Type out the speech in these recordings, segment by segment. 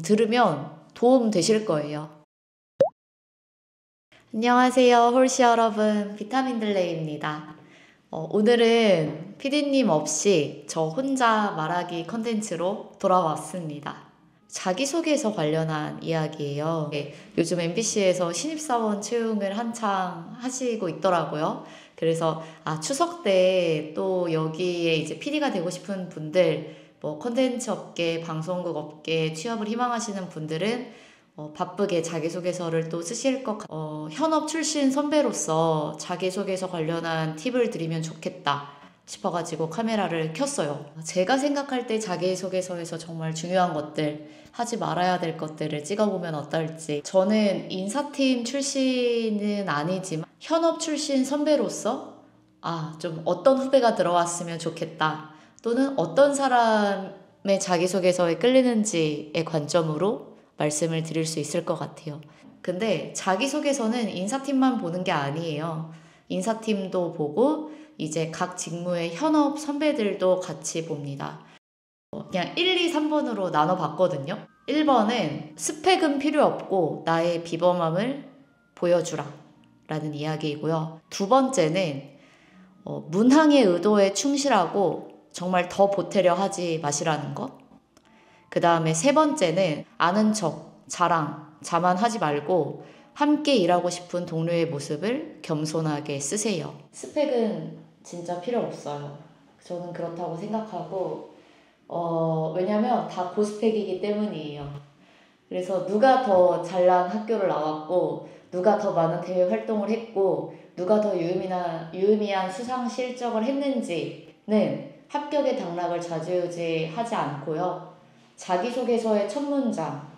들으면 도움 되실 거예요. 안녕하세요, 홀씨 여러분. 비타민들레입니다. 오늘은 PD님 없이 저 혼자 말하기 컨텐츠로 돌아왔습니다. 자기소개서 관련한 이야기예요. 요즘 MBC에서 신입사원 채용을 한창 하시고 있더라고요. 그래서 추석 때 또 여기에 이제 PD가 되고 싶은 분들, 컨텐츠 업계, 방송국 업계 취업을 희망하시는 분들은 바쁘게 자기소개서를 또 쓰실 것 같아요. 현업 출신 선배로서 자기소개서 관련한 팁을 드리면 좋겠다 싶어가지고 카메라를 켰어요. 제가 생각할 때 자기소개서에서 정말 중요한 것들, 하지 말아야 될 것들을 찍어보면 어떨지. 저는 인사팀 출신은 아니지만 현업 출신 선배로서 좀 어떤 후배가 들어왔으면 좋겠다, 또는 어떤 사람의 자기소개서에 끌리는지의 관점으로 말씀을 드릴 수 있을 것 같아요. 근데 자기소개서는 인사팀만 보는 게 아니에요. 인사팀도 보고 이제 각 직무의 현업 선배들도 같이 봅니다. 그냥 1, 2, 3번으로 나눠 봤거든요. 1번은 스펙은 필요 없고 나의 비범함을 보여주라 라는 이야기이고요. 두 번째는 문항의 의도에 충실하고 정말 더 보태려 하지 마시라는 것. 그 다음에 세 번째는 아는 척, 자랑, 자만하지 말고 함께 일하고 싶은 동료의 모습을 겸손하게 쓰세요. 스펙은 진짜 필요 없어요. 저는 그렇다고 생각하고, 왜냐면 다 고스펙이기 때문이에요. 그래서 누가 더 잘난 학교를 나왔고, 누가 더 많은 대외 활동을 했고, 누가 더 유의미한 수상 실적을 했는지는 합격의 당락을 좌지우지 하지 않고요. 자기소개서의 첫 문장,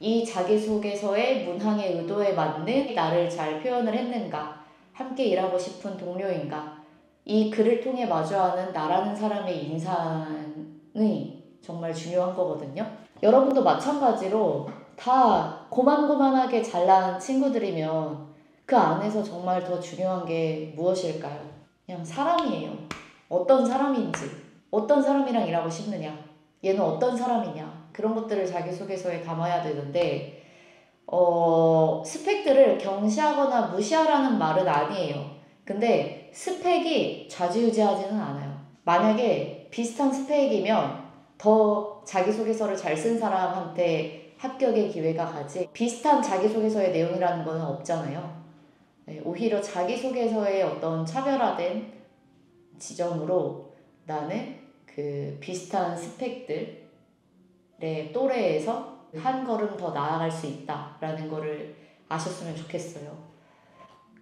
이 자기소개서의 문항의 의도에 맞는 나를 잘 표현을 했는가, 함께 일하고 싶은 동료인가, 이 글을 통해 마주하는 나라는 사람의 인상이 정말 중요한 거거든요. 여러분도 마찬가지로 다 고만고만하게 잘난 친구들이면 그 안에서 정말 더 중요한 게 무엇일까요? 그냥 사람이에요. 어떤 사람인지, 어떤 사람이랑 일하고 싶느냐, 얘는 어떤 사람이냐, 그런 것들을 자기소개서에 담아야 되는데 스펙들을 경시하거나 무시하라는 말은 아니에요. 근데 스펙이 좌지우지하지는 않아요. 만약에 비슷한 스펙이면 더 자기소개서를 잘 쓴 사람한테 합격의 기회가 가지, 비슷한 자기소개서의 내용이라는 건 없잖아요. 오히려 자기소개서의 어떤 차별화된 지점으로 나는 그 비슷한 스펙들의 또래에서 한 걸음 더 나아갈 수 있다라는 거를 아셨으면 좋겠어요.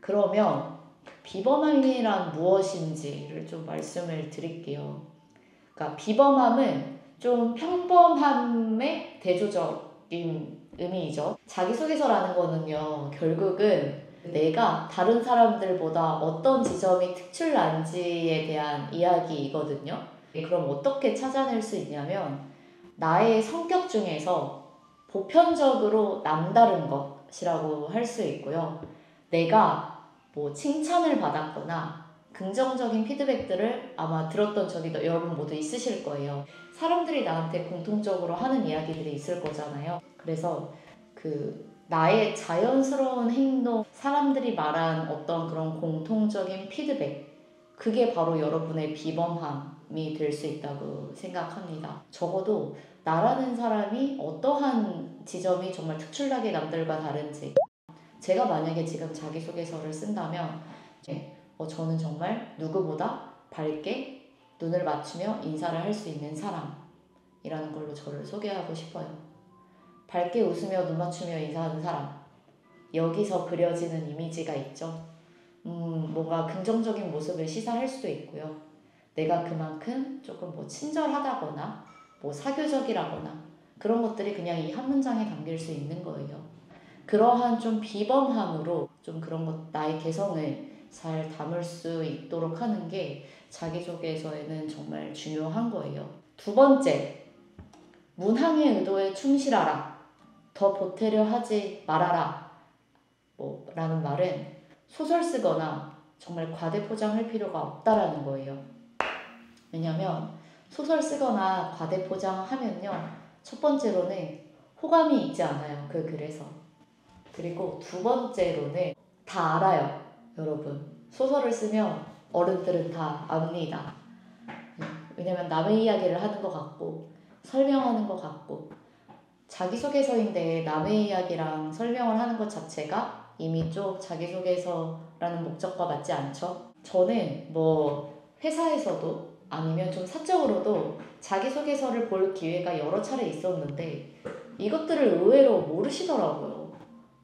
그러면 비범함이란 무엇인지를 좀 말씀을 드릴게요. 그러니까 비범함은 좀 평범함의 대조적인 의미이죠. 자기소개서라는 거는요, 결국은 내가 다른 사람들보다 어떤 지점이 특출난지에 대한 이야기이거든요. 그럼 어떻게 찾아낼 수 있냐면, 나의 성격 중에서 보편적으로 남다른 것이라고 할 수 있고요. 내가 칭찬을 받았거나 긍정적인 피드백들을 아마 들었던 적이 여러분 모두 있으실 거예요. 사람들이 나한테 공통적으로 하는 이야기들이 있을 거잖아요. 그래서 나의 자연스러운 행동, 사람들이 말한 어떤 그런 공통적인 피드백, 그게 바로 여러분의 비범함이 될 수 있다고 생각합니다. 적어도 나라는 사람이 어떠한 지점이 정말 특출나게 남들과 다른지, 제가 만약에 지금 자기소개서를 쓴다면 저는 정말 누구보다 밝게 눈을 맞추며 인사를 할 수 있는 사람이라는 걸로 저를 소개하고 싶어요. 밝게 웃으며 눈 맞추며 인사하는 사람, 여기서 그려지는 이미지가 있죠. 뭔가 긍정적인 모습을 시사할 수도 있고요. 내가 그만큼 조금 친절하다거나 사교적이라거나, 그런 것들이 그냥 이 한 문장에 담길 수 있는 거예요. 그러한 좀 비범함으로 좀 그런 것, 나의 개성을 잘 담을 수 있도록 하는 게 자기소개서에는 정말 중요한 거예요. 두 번째, 문항의 의도에 충실하라, 더 보태려 하지 말아라 라는 말은 소설 쓰거나 정말 과대포장할 필요가 없다라는 거예요. 왜냐면 소설 쓰거나 과대포장하면요, 첫 번째로는 호감이 있지 않아요, 그 글에서. 그리고 두 번째로는 다 알아요, 여러분. 소설을 쓰면 어른들은 다 압니다. 왜냐면 남의 이야기를 하는 것 같고 설명하는 것 같고, 자기소개서인데 남의 이야기랑 설명을 하는 것 자체가 이미 좀 자기소개서라는 목적과 맞지 않죠? 저는 뭐 회사에서도 아니면 좀 사적으로도 자기소개서를 볼 기회가 여러 차례 있었는데 이것들을 의외로 모르시더라고요.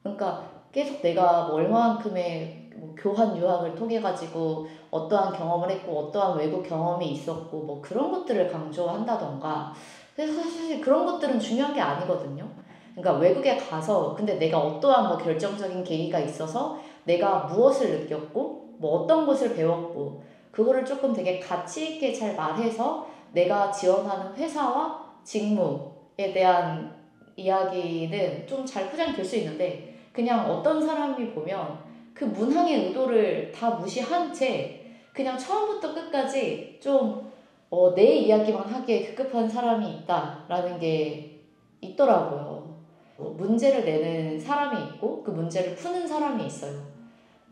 그러니까 계속 내가 뭐 얼마만큼의 뭐 교환 유학을 통해 가지고 어떠한 경험을 했고 어떠한 외국 경험이 있었고 뭐 그런 것들을 강조한다던가. 그래서 사실 그런 것들은 중요한 게 아니거든요. 그러니까 외국에 가서 근데 내가 어떠한 뭐 결정적인 계기가 있어서 내가 무엇을 느꼈고 뭐 어떤 것을 배웠고 그거를 조금 되게 가치 있게 잘 말해서 내가 지원하는 회사와 직무에 대한 이야기는 좀 잘 포장될 수 있는데, 그냥 어떤 사람이 보면 그 문항의 의도를 다 무시한 채 그냥 처음부터 끝까지 좀 내 이야기만 하기에 급급한 사람이 있다라는 게 있더라고요. 문제를 내는 사람이 있고 그 문제를 푸는 사람이 있어요.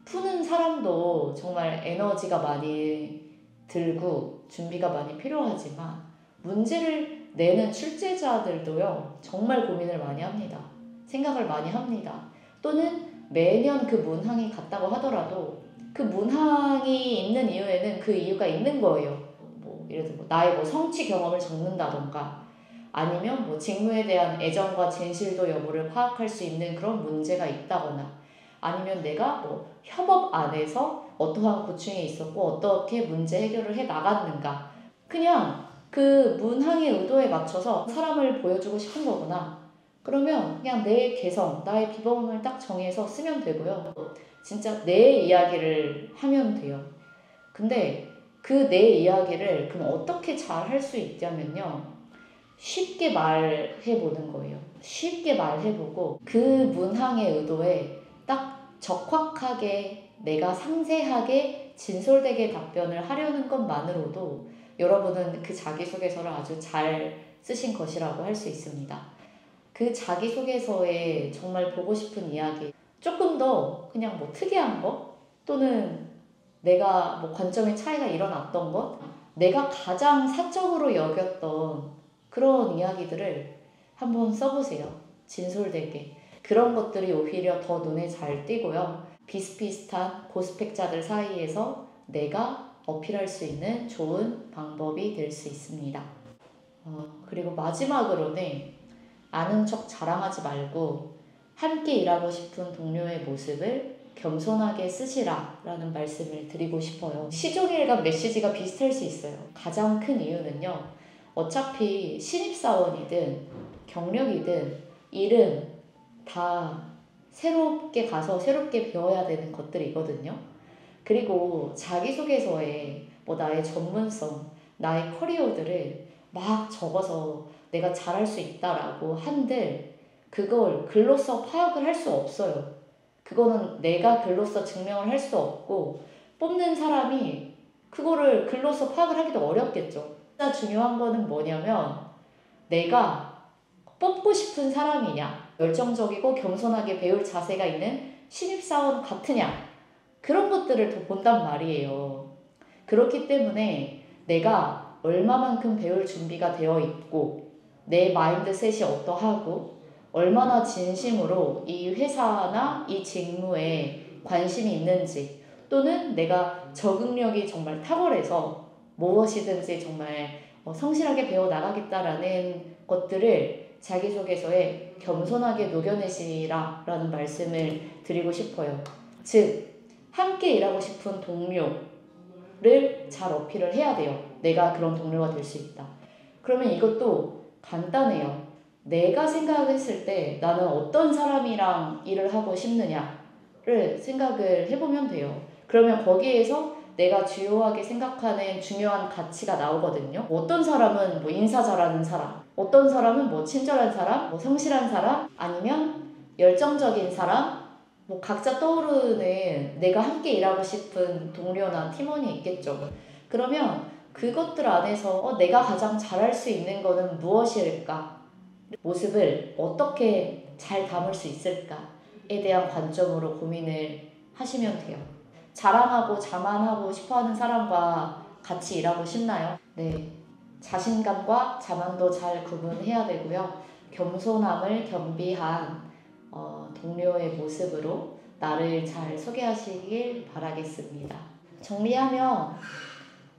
푸는 사람도 정말 에너지가 많이 들고 준비가 많이 필요하지만 문제를 내는 출제자들도요, 정말 고민을 많이 합니다. 생각을 많이 합니다. 또는 매년 그 문항이 같다고 하더라도 그 문항이 있는 이유에는 그 이유가 있는 거예요. 뭐 예를 들어 나의 뭐 성취 경험을 적는다던가 아니면 뭐 직무에 대한 애정과 진실도 여부를 파악할 수 있는 그런 문제가 있다거나, 아니면 내가 뭐 협업 안에서 어떠한 고충이 있었고 어떻게 문제 해결을 해 나갔는가. 그냥 그 문항의 의도에 맞춰서 사람을 보여주고 싶은 거구나. 그러면 그냥 내 개성, 나의 비범을 딱 정해서 쓰면 되고요. 진짜 내 이야기를 하면 돼요. 근데 그 내 이야기를 그럼 어떻게 잘 할 수 있냐면요, 쉽게 말해보는 거예요. 쉽게 말해보고 그 문항의 의도에 딱 적확하게 내가 상세하게 진솔되게 답변을 하려는 것만으로도 여러분은 그 자기소개서를 아주 잘 쓰신 것이라고 할 수 있습니다. 그 자기소개서에 정말 보고 싶은 이야기, 조금 더 그냥 뭐 특이한 것 또는 내가 뭐 관점의 차이가 일어났던 것, 내가 가장 사적으로 여겼던 그런 이야기들을 한번 써보세요. 진솔되게. 그런 것들이 오히려 더 눈에 잘 띄고요. 비슷비슷한 고스펙자들 사이에서 내가 어필할 수 있는 좋은 방법이 될 수 있습니다. 그리고 마지막으로는 아는 척 자랑하지 말고 함께 일하고 싶은 동료의 모습을 겸손하게 쓰시라 라는 말씀을 드리고 싶어요. 시종일관 메시지가 비슷할 수 있어요. 가장 큰 이유는요, 어차피 신입사원이든 경력이든 일은 다 새롭게 가서 새롭게 배워야 되는 것들이거든요. 그리고 자기소개서에 뭐 나의 전문성, 나의 커리어들을 막 적어서 내가 잘할 수 있다라고 한들 그걸 글로써 파악을 할 수 없어요. 그거는 내가 글로써 증명을 할 수 없고 뽑는 사람이 그거를 글로써 파악을 하기도 어렵겠죠. 진짜 중요한 거는 뭐냐면 내가 뽑고 싶은 사람이냐, 열정적이고 겸손하게 배울 자세가 있는 신입사원 같으냐, 그런 것들을 더 본단 말이에요. 그렇기 때문에 내가 얼마만큼 배울 준비가 되어 있고 내 마인드셋이 어떠하고 얼마나 진심으로 이 회사나 이 직무에 관심이 있는지, 또는 내가 적응력이 정말 탁월해서 무엇이든지 정말 성실하게 배워나가겠다라는 것들을 자기소개서에 겸손하게 녹여내시라 라는 말씀을 드리고 싶어요. 즉, 함께 일하고 싶은 동료를 잘 어필을 해야 돼요. 내가 그런 동료가 될 수 있다. 그러면 이것도 간단해요. 내가 생각했을 때 나는 어떤 사람이랑 일을 하고 싶느냐를 생각을 해보면 돼요. 그러면 거기에서 내가 주요하게 생각하는 중요한 가치가 나오거든요. 어떤 사람은 뭐 인사 잘하는 사람, 어떤 사람은 뭐 친절한 사람, 뭐 성실한 사람, 아니면 열정적인 사람, 뭐 각자 떠오르는 내가 함께 일하고 싶은 동료나 팀원이 있겠죠. 그러면 그것들 안에서 내가 가장 잘할 수 있는 거는 무엇일까? 모습을 어떻게 잘 담을 수 있을까에 대한 관점으로 고민을 하시면 돼요. 자랑하고 자만하고 싶어하는 사람과 같이 일하고 싶나요? 네, 자신감과 자만도 잘 구분해야 되고요. 겸손함을 겸비한 동료의 모습으로 나를 잘 소개하시길 바라겠습니다. 정리하면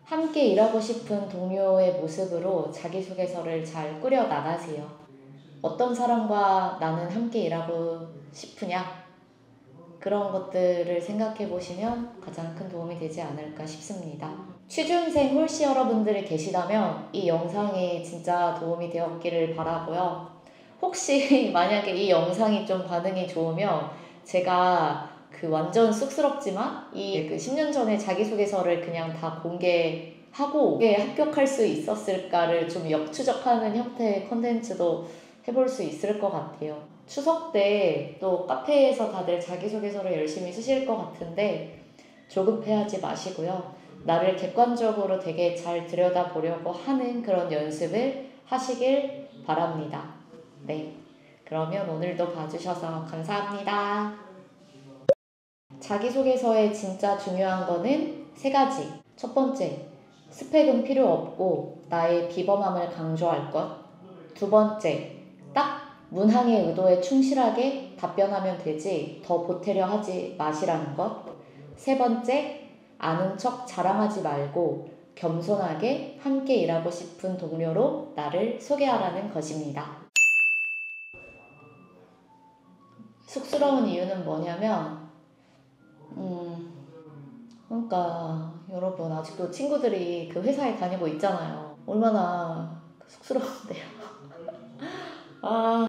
함께 일하고 싶은 동료의 모습으로 자기소개서를 잘 꾸려나가세요. 어떤 사람과 나는 함께 일하고 싶으냐? 그런 것들을 생각해 보시면 가장 큰 도움이 되지 않을까 싶습니다. 취준생 홀씨 여러분들이 계시다면 이 영상이 진짜 도움이 되었기를 바라고요. 혹시 만약에 이 영상이 좀 반응이 좋으면 제가 완전 쑥스럽지만 이 10년 전에 자기소개서를 그냥 다 공개하고 왜 합격할 수 있었을까를 좀 역추적하는 형태의 컨텐츠도 해볼 수 있을 것 같아요. 추석 때 또 카페에서 다들 자기소개서를 열심히 쓰실 것 같은데 조급해하지 마시고요. 나를 객관적으로 되게 잘 들여다보려고 하는 그런 연습을 하시길 바랍니다. 네, 그러면 오늘도 봐주셔서 감사합니다. 자기소개서에 진짜 중요한 거는 3가지. 첫 번째, 스펙은 필요 없고 나의 비범함을 강조할 것. 두 번째, 딱 문항의 의도에 충실하게 답변하면 되지 더 보태려 하지 마시라는 것. 세 번째, 아는 척 자랑하지 말고 겸손하게 함께 일하고 싶은 동료로 나를 소개하라는 것입니다. 쑥스러운 이유는 뭐냐면 그러니까 여러분 아직도 친구들이 그 회사에 다니고 있잖아요. 얼마나 쑥스러운데요. 아...